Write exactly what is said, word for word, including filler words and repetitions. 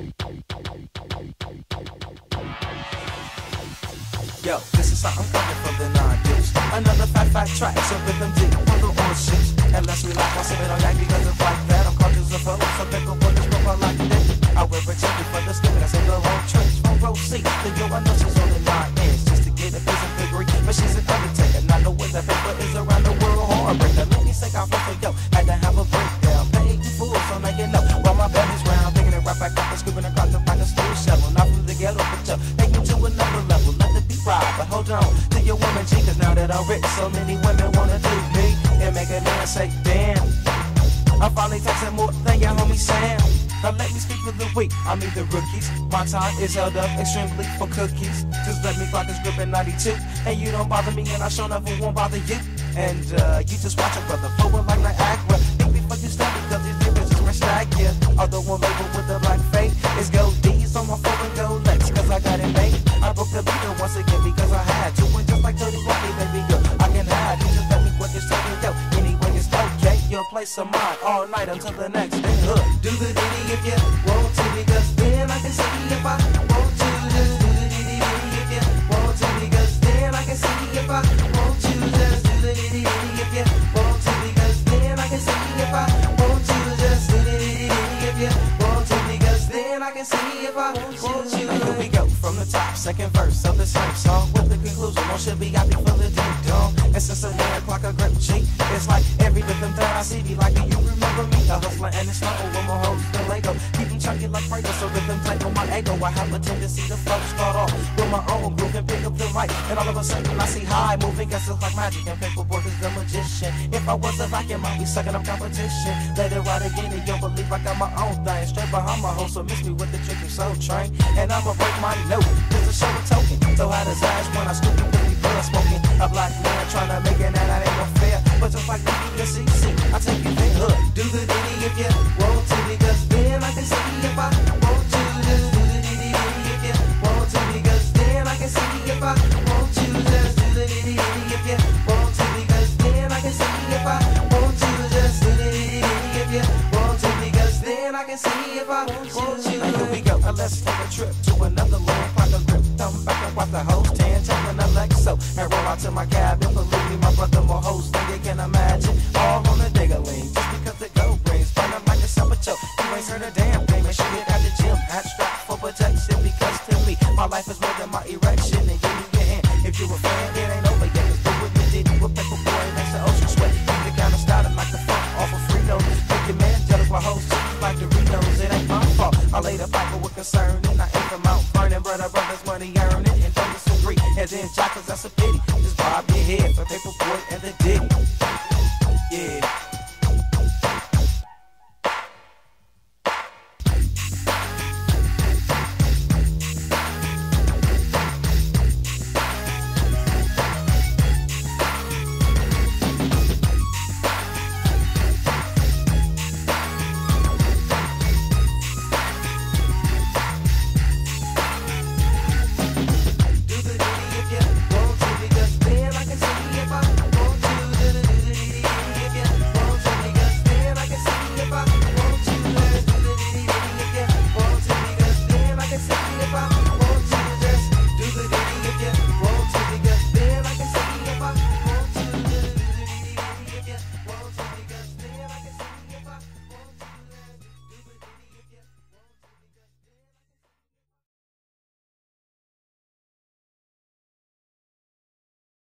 Yo, this is how I'm coming from the non-dish. Another five five track, so rhythm deep. I'm the old shit, and let's relax. I'll submit on Yankee doesn't like that. I'm conscious of her, so pick up on this profile like this. I wear a jacket for the stimulus in the whole church. From row seat, then yo, I know she's on the nine inch. Just to get a piece of figure, but she's an undertaker. Not the way that paper is around the world, heartbreak. The lady say I'm for yo, had to have a breakdown. Pay you fool, so now you know. While my band is round, thinking it right back up and scooping across the pocket, still shoveling. Not from the ghetto, but yo, take you to another level. But hold on to your woman G, cause now that I'm rich, so many women wanna do me and make a man say damn. I'm finally texting more than your homie Sam. Now let me speak for the week, I need the rookies. My time is held up extremely for cookies. Just let me clock this grip at ninety-two. And you don't bother me and I sure never won't bother you. And uh, you just watch a brother flowing like Niagra. Think we fucking stuff because these niggas is my stack, yeah. Although I'm label with the black fate, it's gold D's on my phone and gold Lex, cause I got it made. I broke the beater once again because I had to. And just like Jody Watley, baby girl, I can hide. You just let me work your stuff and go. Anyway, it's okay. Your place of mine all night until the next day. Look, do the ditty if you want to, because then I can see if I want to. Just do the ditty ditty if you want to, because then I can see if I want to. Just do the ditty ditty if you want to, because then I can see if I want to. Just do the ditty ditty if you want to, because then I can see if I want to. Here we go. From the top, second verse of the same song with the conclusion, one should be happy for the ding dong. And since I'm wearing clock a grip cheek, it's like every rhythm that I see be like, do you remember me? A hustler and it's not over my hoes, the Lego. Keep them chunky like Franco, so rhythm play on my ego. I have a tendency to flow, start off with my own groove and pick up the mic. And all of a sudden I see how I moving, guess it's like magic. And Paperboy is the magician. If I was a vacuum, I'd be sucking up competition. Later on again, and you'll believe I got my own thing. Straight behind my hoes, so miss me with the tricky soul train. And I'ma break my note. It's a show of token, so how does I when I scoop you with me blood smoking? A black man trying to make it out, that ain't no fair. But just like the C C, I take you there. Look, do the ditty if you want to, because then I can see if I want to. Just do the ditty ditty if you want to, because then I can see if I want to. Just do the ditty ditty if you want to, because then I can see if I want to. Just do the ditty ditty if you want to, because then I can see if I want to. Here we go, let's take a trip to another land. Come back and wipe the hoes tan, taking a Lexo and roll out to my cab. And believe me, my brother more hoes than you can imagine. All on the diggerling, just because the gold rings. Find out like a summer choke, you ain't heard a damn thing. And she hit at the gym, hat strapped for protection. Because to me, my life is more than my erection. And you need your hand, if you a fan, it ain't over yet. It's do what you did, you a Paperboy, makes the ocean sweat. Keep the kind of styling like the fuck off of Frito. Make your man jealous, my hoes cheap like Doritos. It ain't my fault, I laid a fight with concern. And I ain't from Mount Vernon, but I brother's money earn it and don't disagree. And then jock, cause that's a pity. Just bob your head for Paperboy and